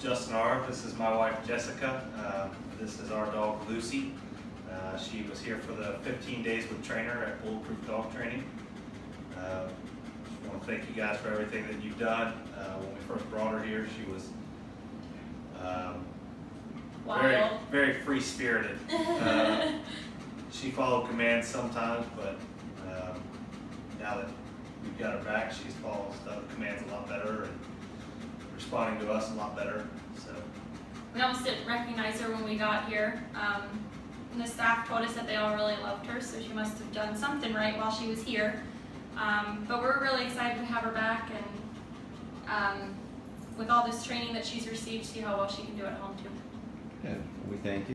Justin Arv. This is my wife Jessica. This is our dog Lucy. She was here for the 15 days with trainer at Bulletproof Dog Training. I want to thank you guys for everything that you've done. When we first brought her here, she was very free-spirited. She followed commands sometimes, but now that we've got her back, she follows the commands a lot better and responding to us a lot better. So we almost didn't recognize her when we got here. And the staff told us that they all really loved her, so she must have done something right while she was here. But we're really excited to have her back, and with all this training that she's received, see how well she can do at home too. Yeah, we thank you.